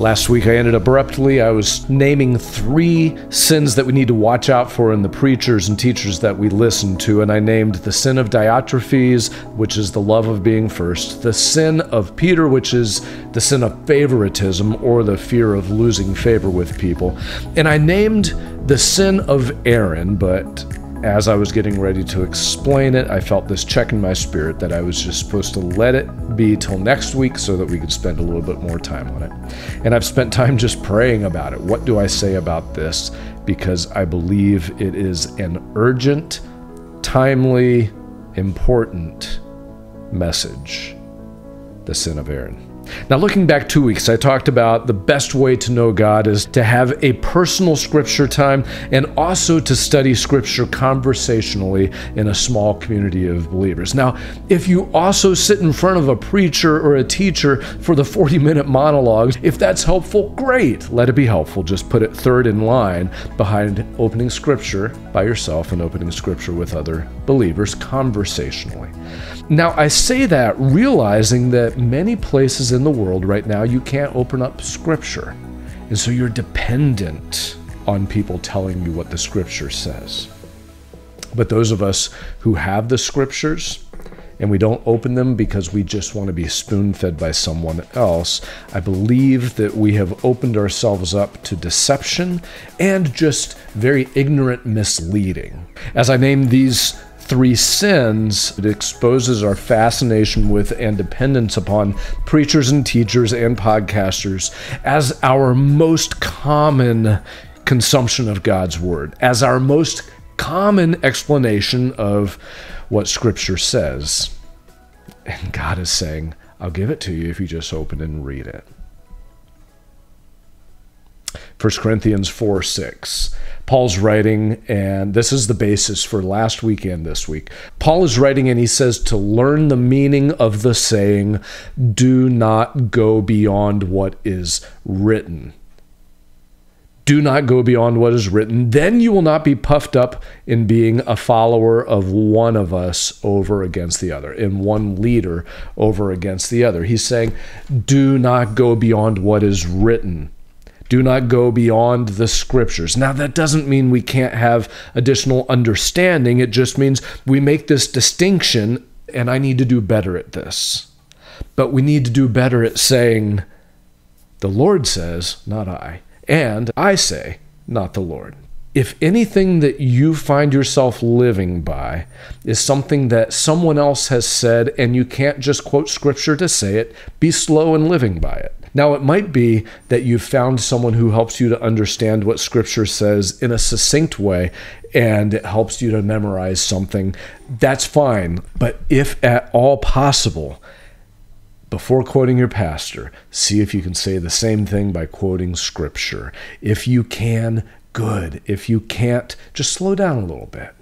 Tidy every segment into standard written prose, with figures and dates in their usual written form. Last week I ended abruptly. I was naming 3 sins that we need to watch out for in the preachers and teachers that we listen to, and I named the sin of Diotrephes, which is the love of being first, the sin of Peter, which is the sin of favoritism or the fear of losing favor with people, and I named the sin of Aaron, but as I was getting ready to explain it, I felt this check in my spirit that I was just supposed to let it be till next week so that we could spend a little bit more time on it. And I've spent time just praying about it. What do I say about this? Because I believe it is an urgent, timely, important message. The sin of Aaron. Now, looking back 2 weeks, I talked about the best way to know God is to have a personal scripture time and also to study scripture conversationally in a small community of believers. Now, if you also sit in front of a preacher or a teacher for the 40-minute monologues, if that's helpful, great. Let it be helpful. Just put it third in line behind opening scripture by yourself and opening scripture with other believers conversationally. Now, I say that realizing that many places in the world right now, you can't open up scripture. And so you're dependent on people telling you what the scripture says. But those of us who have the scriptures and we don't open them because we just want to be spoon-fed by someone else, I believe that we have opened ourselves up to deception and just very ignorant misleading. As I name these 3 sins, it exposes our fascination with and dependence upon preachers and teachers and podcasters as our most common consumption of God's word, as our most common explanation of what scripture says. And God is saying, I'll give it to you if you just open and read it. 1 Corinthians 4:6. Paul's writing, and this is the basis for last week and this week. Paul is writing, and he says to learn the meaning of the saying, do not go beyond what is written. Do not go beyond what is written. Then you will not be puffed up in being a follower of one of us over against the other, in one leader over against the other. He's saying, do not go beyond what is written. Do not go beyond the scriptures. Now, that doesn't mean we can't have additional understanding. It just means we make this distinction, and I need to do better at this. But we need to do better at saying, the Lord says, not I, and I say, not the Lord. If anything that you find yourself living by is something that someone else has said, and you can't just quote scripture to say it, be slow in living by it. Now, it might be that you've found someone who helps you to understand what scripture says in a succinct way, and it helps you to memorize something. That's fine. But if at all possible, before quoting your pastor, see if you can say the same thing by quoting scripture. If you can, good. If you can't, just slow down a little bit.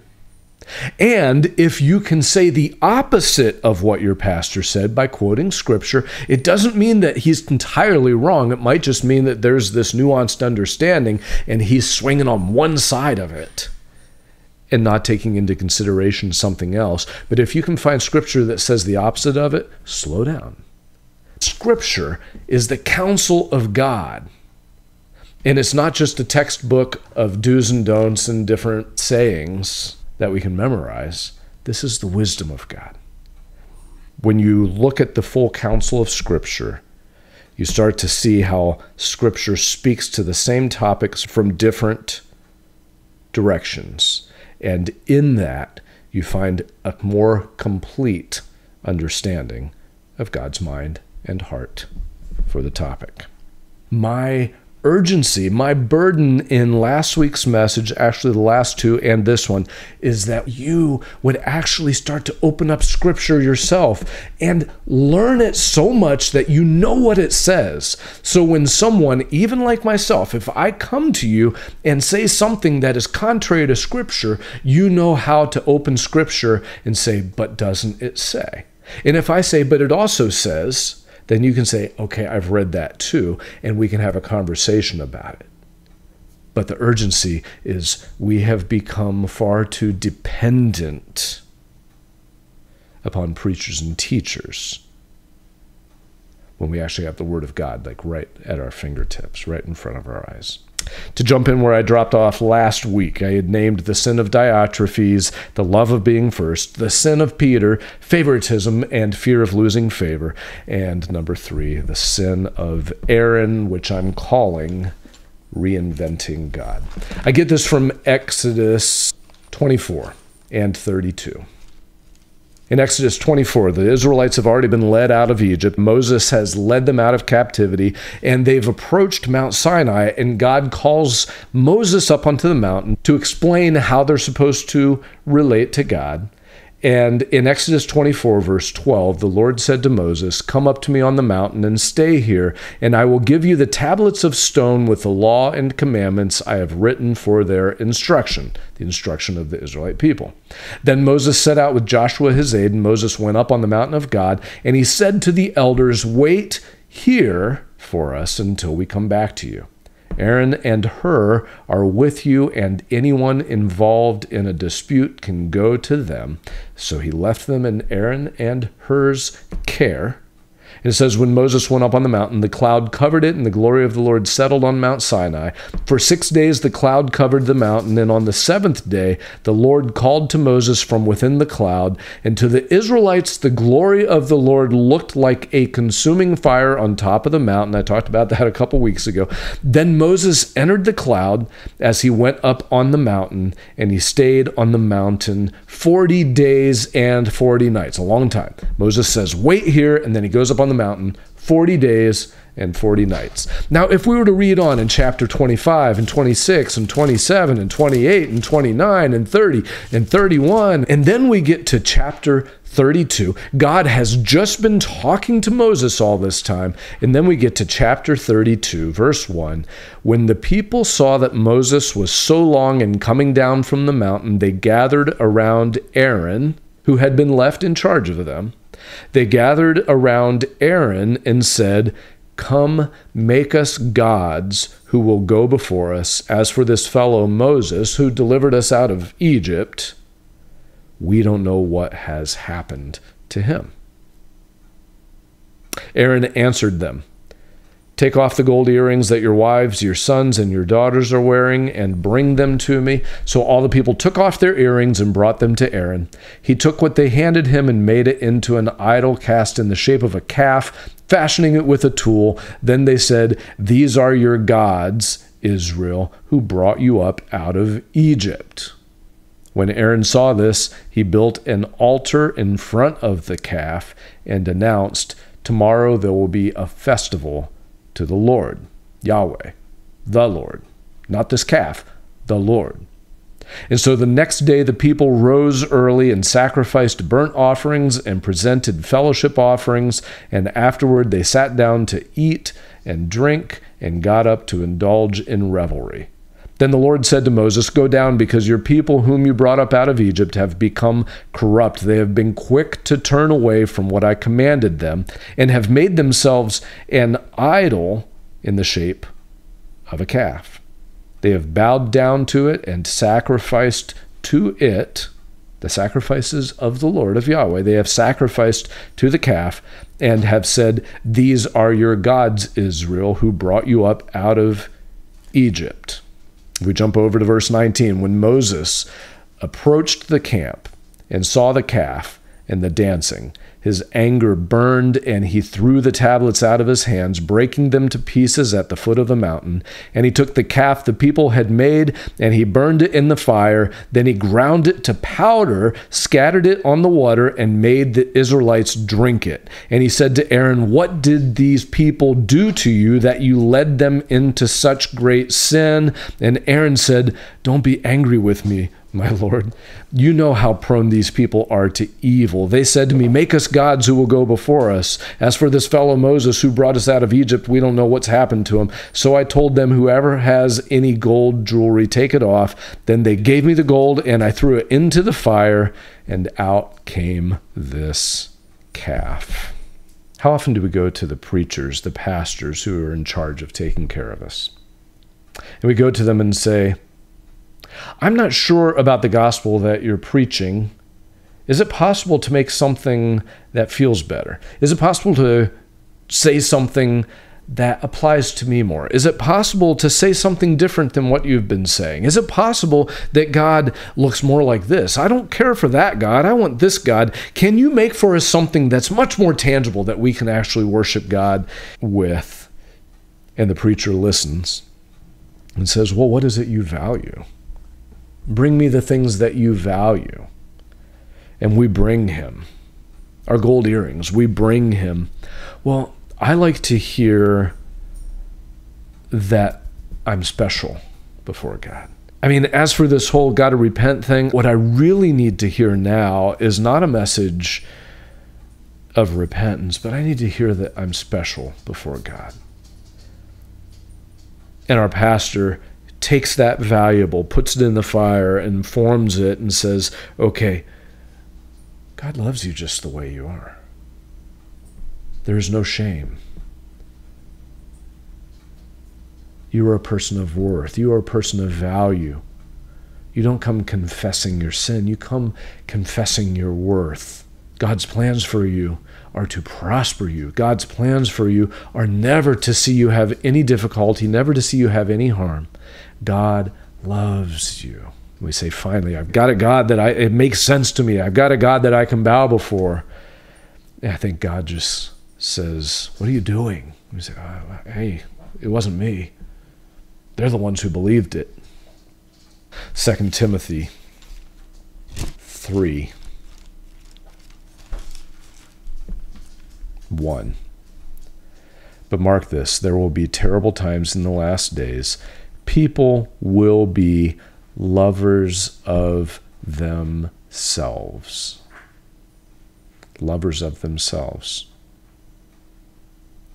And if you can say the opposite of what your pastor said by quoting scripture, it doesn't mean that he's entirely wrong. It might just mean that there's this nuanced understanding and he's swinging on one side of it and not taking into consideration something else. But if you can find scripture that says the opposite of it, slow down. Scripture is the counsel of God. And it's not just a textbook of do's and don'ts and different sayings that we can memorize. This is the wisdom of God. When you look at the full counsel of Scripture, you start to see how Scripture speaks to the same topics from different directions. And in that, you find a more complete understanding of God's mind and heart for the topic. My urgency, my burden in last week's message, actually the last 2 and this one, is that you would actually start to open up scripture yourself and learn it so much that you know what it says. So when someone, even like myself, if I come to you and say something that is contrary to scripture, you know how to open scripture and say, but doesn't it say? And if I say, but it also says, then you can say, okay, I've read that too, and we can have a conversation about it. But the urgency is we have become far too dependent upon preachers and teachers. when we actually have the Word of God, like right at our fingertips, right in front of our eyes. To jump in where I dropped off last week, I had named the sin of Diotrephes, the love of being first, the sin of Peter, favoritism and fear of losing favor, and number 3, the sin of Aaron, which I'm calling reinventing God. I get this from Exodus 24 and 32. In Exodus 24, the Israelites have already been led out of Egypt. Moses has led them out of captivity, and they've approached Mount Sinai, and God calls Moses up onto the mountain to explain how they're supposed to relate to God. And in Exodus 24, verse 12, the Lord said to Moses, "Come up to me on the mountain and stay here, and I will give you the tablets of stone with the law and commandments I have written for their instruction," the instruction of the Israelite people. Then Moses set out with Joshua his aide, and Moses went up on the mountain of God, and he said to the elders, "Wait here for us until we come back to you. Aaron and Hur are with you, and anyone involved in a dispute can go to them." So he left them in Aaron and Hur's care. And it says, when Moses went up on the mountain, the cloud covered it, and the glory of the Lord settled on Mount Sinai. For 6 days the cloud covered the mountain, and on the 7th day the Lord called to Moses from within the cloud. And to the Israelites the glory of the Lord looked like a consuming fire on top of the mountain. I talked about that a couple weeks ago. Then Moses entered the cloud as he went up on the mountain, and he stayed on the mountain 40 days and 40 nights, a long time. Moses says, "Wait here," and then he goes up on the mountain 40 days and 40 nights. Now, if we were to read on in chapter 25 and 26 and 27 and 28 and 29 and 30 and 31, and then we get to chapter 32, God has just been talking to Moses all this time, and then we get to chapter 32, verse 1. When the people saw that Moses was so long in coming down from the mountain, they gathered around Aaron, who had been left in charge of them. They gathered around Aaron and said, "Come, make us gods who will go before us. As for this fellow Moses, who delivered us out of Egypt, we don't know what has happened to him." Aaron answered them, "Take off the gold earrings that your wives, your sons, and your daughters are wearing, and bring them to me." So all the people took off their earrings and brought them to Aaron. He took what they handed him and made it into an idol cast in the shape of a calf, fashioning it with a tool. Then they said, "These are your gods, Israel, who brought you up out of Egypt." When Aaron saw this, he built an altar in front of the calf and announced, "Tomorrow there will be a festival to the Lord, Yahweh, the Lord," not this calf, the Lord. And so the next day the people rose early and sacrificed burnt offerings and presented fellowship offerings, and afterward they sat down to eat and drink and got up to indulge in revelry. Then the Lord said to Moses, "Go down, because your people whom you brought up out of Egypt have become corrupt. They have been quick to turn away from what I commanded them and have made themselves an idol in the shape of a calf. They have bowed down to it and sacrificed to it the sacrifices of the Lord of Yahweh. They have sacrificed to the calf and have said, 'These are your gods, Israel, who brought you up out of Egypt.'" We jump over to verse 19. When Moses approached the camp and saw the calf and the dancing, his anger burned, and he threw the tablets out of his hands, breaking them to pieces at the foot of the mountain. And he took the calf the people had made, and he burned it in the fire. Then he ground it to powder, scattered it on the water, and made the Israelites drink it. And he said to Aaron, "What did these people do to you that you led them into such great sin?" And Aaron said, "Don't be angry with me, my Lord. You know how prone these people are to evil. They said to me, 'Make us gods who will go before us. As for this fellow Moses who brought us out of Egypt, we don't know what's happened to him.' So I told them, 'Whoever has any gold jewelry, take it off.' Then they gave me the gold, and I threw it into the fire, and out came this calf." How often do we go to the preachers, the pastors who are in charge of taking care of us? And we go to them and say, "I'm not sure about the gospel that you're preaching. Is it possible to make something that feels better? Is it possible to say something that applies to me more? Is it possible to say something different than what you've been saying? Is it possible that God looks more like this? I don't care for that God. I want this God. Can you make for us something that's much more tangible that we can actually worship God with? And the preacher listens and says, well, what is it you value? Bring me the things that you value. And we bring him our gold earrings. We bring him, well, I like to hear that I'm special before God. I mean, as for this whole gotta repent thing, what I really need to hear now is not a message of repentance, but I need to hear that I'm special before God. And our pastor takes that valuable, puts it in the fire and forms it and says, okay, God loves you just the way you are. There is no shame. You are a person of worth. You are a person of value. You don't come confessing your sin. You come confessing your worth. God's plans for you are to prosper you. God's plans for you are never to see you have any difficulty, never to see you have any harm. God loves you. We say, finally, I've got a God that it makes sense to me. I've got a God that I can bow before. And I think God just says, what are you doing? We say, oh, hey, it wasn't me. They're the ones who believed it. 2 Timothy 3:1. But mark this, there will be terrible times in the last days. People will be lovers of themselves. Lovers of themselves.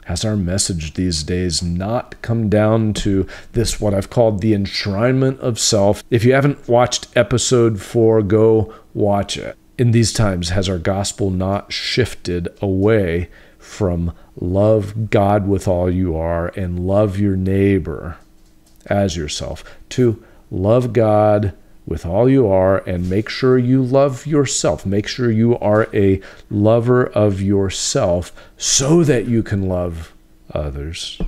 Has our message these days not come down to this, what I've called the enshrinement of self? If you haven't watched episode 4, go watch it. In these times, has our gospel not shifted away from love God with all you are and love your neighbor as yourself to love God with all you are and make sure you love yourself? Make sure you are a lover of yourself so that you can love others.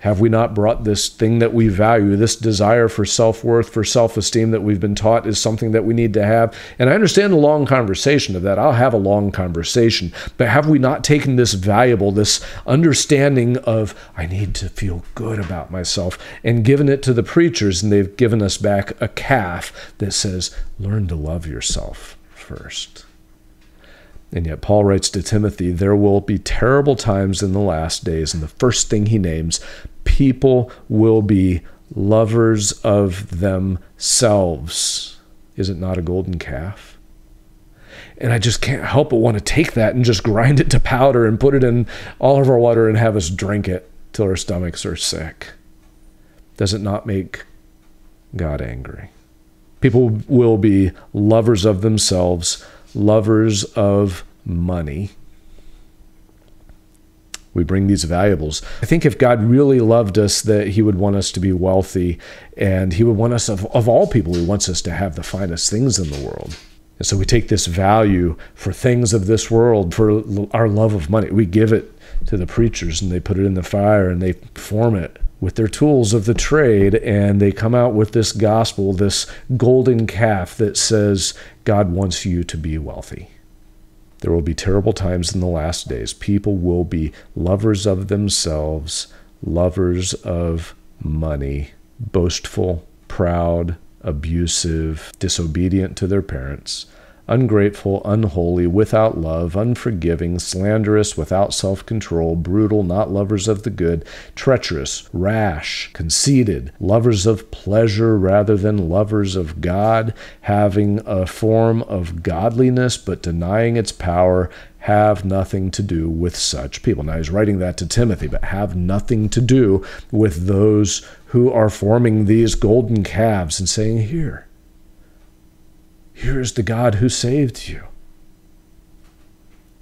Have we not brought this thing that we value, this desire for self-worth, for self-esteem that we've been taught is something that we need to have? And I understand a long conversation of that. I'll have a long conversation. But have we not taken this valuable, this understanding of I need to feel good about myself and given it to the preachers, and they've given us back a calf that says, learn to love yourself first. And yet Paul writes to Timothy, there will be terrible times in the last days. And the first thing he names, people will be lovers of themselves. Is it not a golden calf? And I just can't help but want to take that and just grind it to powder and put it in all of our water and have us drink it till our stomachs are sick. Does it not make God angry? People will be lovers of themselves, lovers of money. We bring these valuables. I think if God really loved us, that he would want us to be wealthy, and he would want us, of all people, he wants us to have the finest things in the world. And so we take this value for things of this world, for our love of money. We give it to the preachers, and they put it in the fire, and they form it with their tools of the trade, and they come out with this gospel, this golden calf that says God wants you to be wealthy. There will be terrible times in the last days. People will be lovers of themselves, lovers of money, boastful, proud, abusive, disobedient to their parents, ungrateful, unholy, without love, unforgiving, slanderous, without self-control, brutal, not lovers of the good, treacherous, rash, conceited, lovers of pleasure rather than lovers of God, having a form of godliness but denying its power. Have nothing to do with such people. Now he's writing that to Timothy, but have nothing to do with those who are forming these golden calves and saying, here is the God who saved you.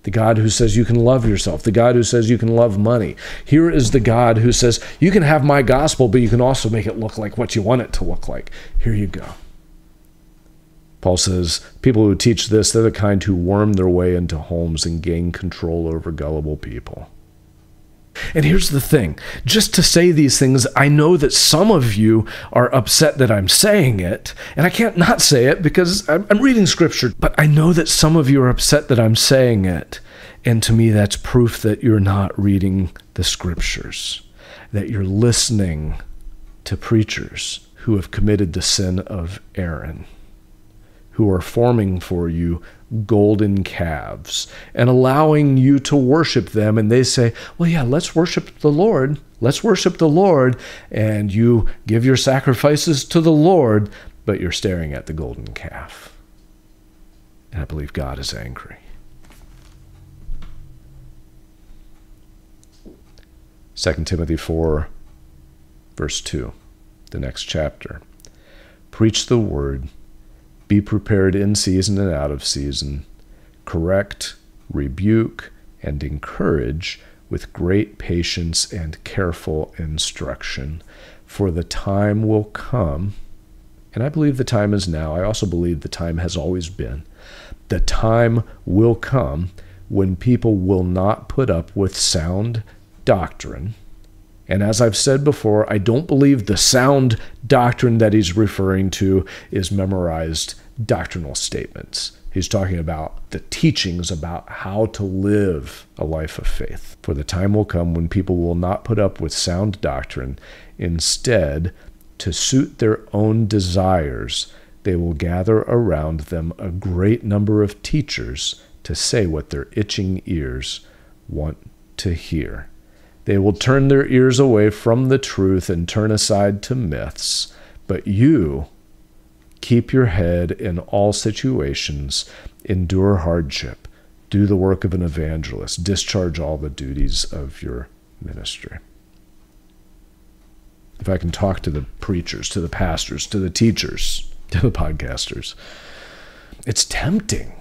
The God who says you can love yourself. The God who says you can love money. Here is the God who says you can have my gospel, but you can also make it look like what you want it to look like. Here you go. Paul says people who teach this, they're the kind who worm their way into homes and gain control over gullible people. And here's the thing, just to say these things, I know that some of you are upset that I'm saying it, and I can't not say it because I'm reading scripture, but I know that some of you are upset that I'm saying it, and to me that's proof that you're not reading the scriptures, that you're listening to preachers who have committed the sin of Aaron, who are forming for you golden calves and allowing you to worship them. And they say, well, yeah, let's worship the Lord. Let's worship the Lord. And you give your sacrifices to the Lord, but you're staring at the golden calf. And I believe God is angry. Second Timothy 4, verse 2, the next chapter. Preach the word. Be prepared in season and out of season. Correct, rebuke, and encourage with great patience and careful instruction. For the time will come, and I believe the time is now. I also believe the time has always been. The time will come when people will not put up with sound doctrine. And as I've said before, I don't believe the sound doctrine that he's referring to is memorized doctrinal statements. He's talking about the teachings about how to live a life of faith. For the time will come when people will not put up with sound doctrine. Instead, to suit their own desires, they will gather around them a great number of teachers to say what their itching ears want to hear. They will turn their ears away from the truth and turn aside to myths. But you keep your head in all situations, endure hardship, do the work of an evangelist, discharge all the duties of your ministry. If I can talk to the preachers, to the pastors, to the teachers, to the podcasters, it's tempting.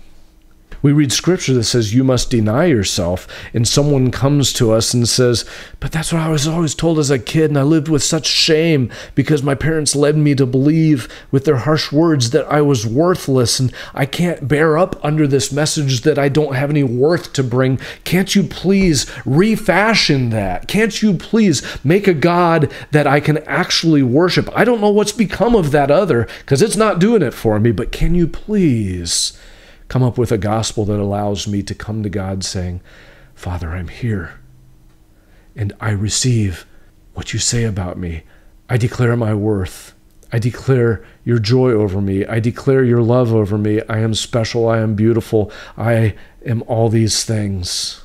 We read scripture that says you must deny yourself, and someone comes to us and says, but that's what I was always told as a kid, and I lived with such shame because my parents led me to believe with their harsh words that I was worthless, and I can't bear up under this message that I don't have any worth to bring. Can't you please refashion that? Can't you please make a God that I can actually worship? I don't know what's become of that other because it's not doing it for me, but can you please come up with a gospel that allows me to come to God saying, Father, I'm here, and I receive what you say about me. I declare my worth. I declare your joy over me. I declare your love over me. I am special. I am beautiful. I am all these things.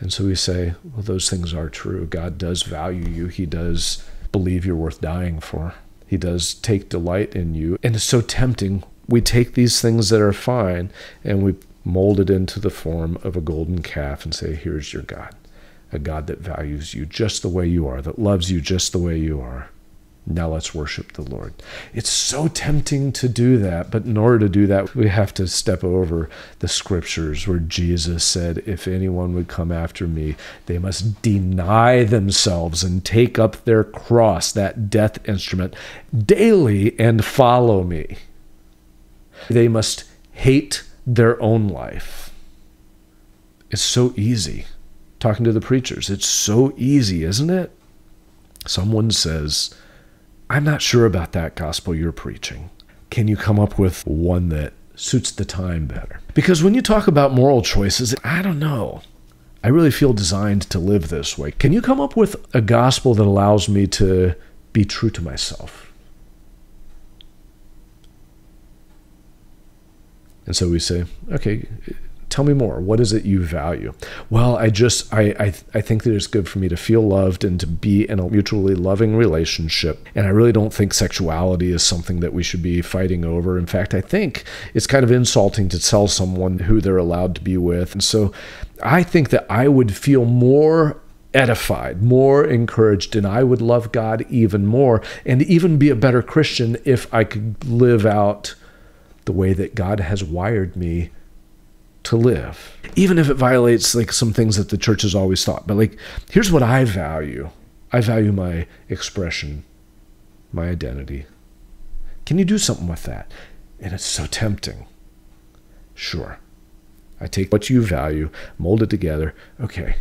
And so we say, well, those things are true. God does value you. He does believe you're worth dying for. He does take delight in you. And it's so tempting. We take these things that are fine and we mold it into the form of a golden calf and say, here's your God, a God that values you just the way you are, that loves you just the way you are. Now let's worship the Lord. It's so tempting to do that, but in order to do that, we have to step over the scriptures where Jesus said, if anyone would come after me, they must deny themselves and take up their cross, that death instrument, daily and follow me. They must hate their own life. It's so easy. Talking to the preachers, it's so easy, isn't it? Someone says, I'm not sure about that gospel you're preaching. Can you come up with one that suits the time better? Because when you talk about moral choices, I don't know. I really feel designed to live this way. Can you come up with a gospel that allows me to be true to myself? And so we say, okay, tell me more. What is it you value? Well, I think that it's good for me to feel loved and to be in a mutually loving relationship. And I really don't think sexuality is something that we should be fighting over. In fact, I think it's kind of insulting to tell someone who they're allowed to be with. And so I think that I would feel more edified, more encouraged, and I would love God even more and even be a better Christian if I could live out the way that God has wired me to live. Even if it violates like some things that the church has always thought, but like, here's what I value. I value my expression, my identity. Can you do something with that? And it's so tempting. Sure. I take what you value, mold it together. Okay,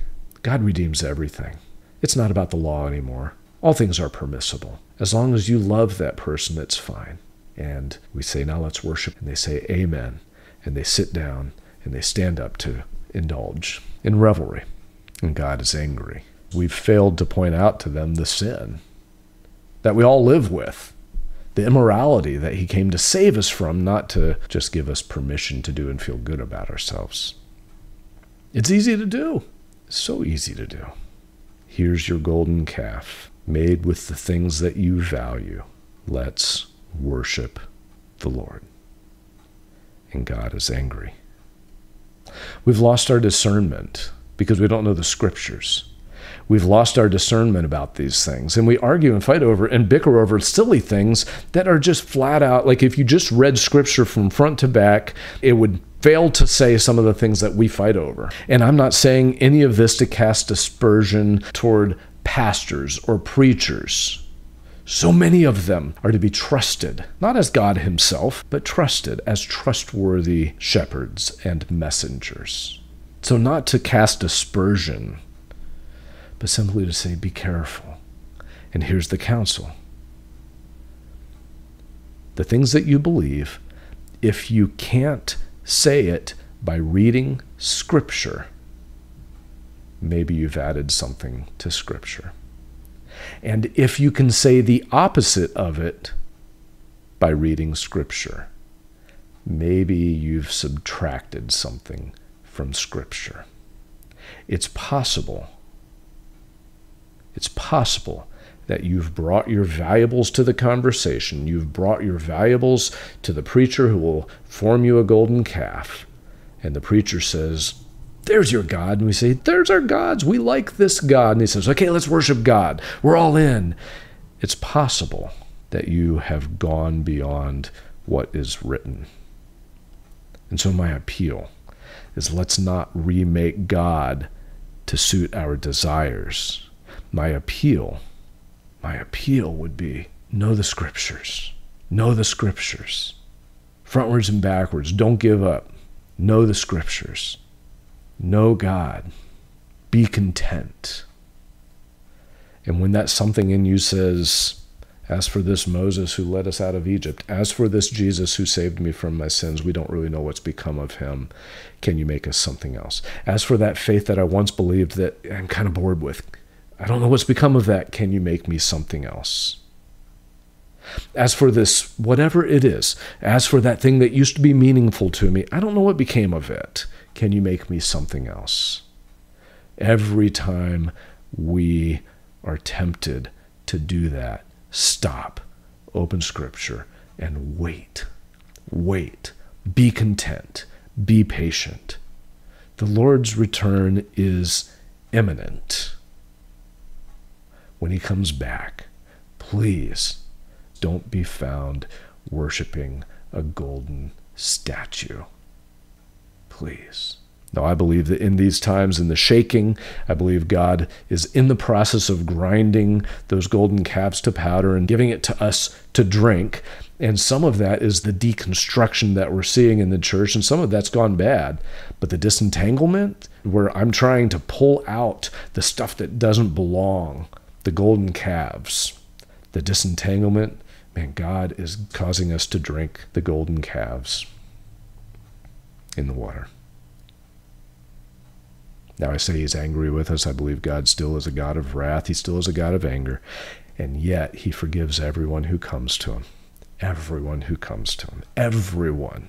God redeems everything. It's not about the law anymore. All things are permissible. As long as you love that person, it's fine. And we say, now let's worship. And they say, amen. And they sit down and they stand up to indulge in revelry. And God is angry. We've failed to point out to them the sin that we all live with, the immorality that he came to save us from, not to just give us permission to do and feel good about ourselves. It's easy to do. It's so easy to do. Here's your golden calf, made with the things that you value. Let's worship the Lord. And God is angry. We've lost our discernment because we don't know the scriptures. We've lost our discernment about these things, and we argue and fight over and bicker over silly things that are just flat out, like if you just read scripture from front to back, it would fail to say some of the things that we fight over. And I'm not saying any of this to cast dispersion toward pastors or preachers. So many of them are to be trusted, not as God himself, but trusted as trustworthy shepherds and messengers. So not to cast dispersion, but simply to say, be careful. And here's the counsel. The things that you believe, if you can't say it by reading Scripture, maybe you've added something to Scripture. And if you can say the opposite of it by reading Scripture, maybe you've subtracted something from Scripture. It's possible. It's possible that you've brought your valuables to the conversation. You've brought your valuables to the preacher who will form you a golden calf. And the preacher says, there's your God. And we say, there's our gods. We like this God. And he says, okay, let's worship God. We're all in. It's possible that you have gone beyond what is written. And so my appeal is, let's not remake God to suit our desires. My appeal would be, know the scriptures. Know the scriptures. Frontwards and backwards. Don't give up. Know the scriptures. Know God. Be content. And when that something in you says, as for this Moses who led us out of Egypt, as for this Jesus who saved me from my sins, we don't really know what's become of him. Can you make us something else? As for that faith that I once believed that I'm kind of bored with, I don't know what's become of that. Can you make me something else? As for this, whatever it is, as for that thing that used to be meaningful to me, I don't know what became of it. Can you make me something else? Every time we are tempted to do that, stop, open scripture, and wait. Wait. Be content. Be patient. The Lord's return is imminent. When he comes back, please don't be found worshiping a golden statue. Please. Now, I believe that in these times, in the shaking, I believe God is in the process of grinding those golden calves to powder and giving it to us to drink. And some of that is the deconstruction that we're seeing in the church, and some of that's gone bad. But the disentanglement, where I'm trying to pull out the stuff that doesn't belong, the golden calves, the disentanglement, man, God is causing us to drink the golden calves in the water. Now, I say he's angry with us. I believe God still is a God of wrath. He still is a God of anger. And yet he forgives everyone who comes to him. Everyone who comes to him. Everyone.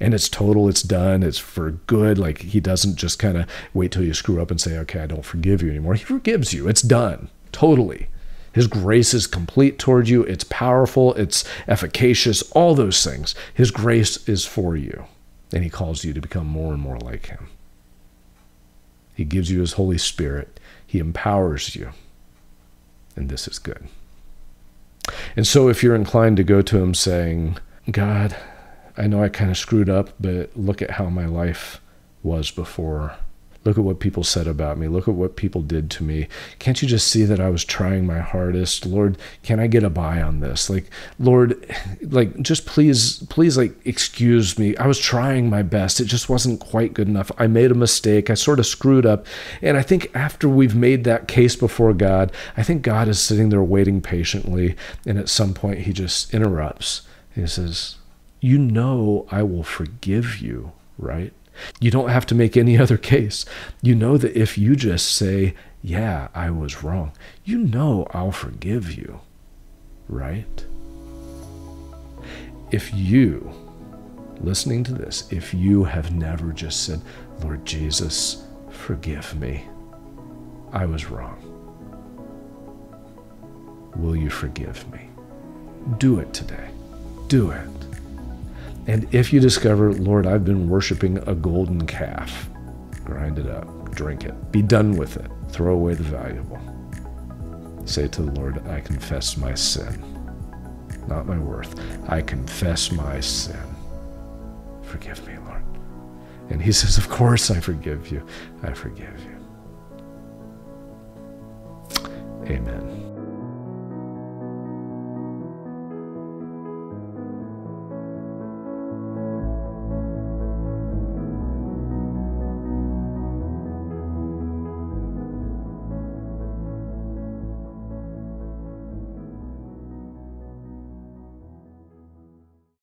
And it's total, it's done, it's for good. Like, he doesn't just kind of wait till you screw up and say, okay, I don't forgive you anymore. He forgives you. It's done. Totally. His grace is complete toward you. It's powerful. It's efficacious. All those things. His grace is for you. And he calls you to become more and more like him. He gives you his Holy Spirit. He empowers you. And this is good. And so if you're inclined to go to him saying, God, I know I kind of screwed up, but look at how my life was before. Look at what people said about me. Look at what people did to me. Can't you just see that I was trying my hardest? Lord, can I get a buy on this? Like, Lord, like, just please, like, excuse me. I was trying my best. It just wasn't quite good enough. I made a mistake. I sort of screwed up. And I think after we've made that case before God, I think God is sitting there waiting patiently. And at some point, he just interrupts. He says, you know, I will forgive you, right? You don't have to make any other case. You know that if you just say, yeah, I was wrong, you know I'll forgive you, right? If you, listening to this, if you have never just said, Lord Jesus, forgive me, I was wrong, will you forgive me? Do it today. Do it. And if you discover, Lord, I've been worshiping a golden calf, grind it up, drink it, be done with it, throw away the valuable. Say to the Lord, I confess my sin, not my worth. I confess my sin. Forgive me, Lord. And he says, of course, I forgive you. I forgive you. Amen.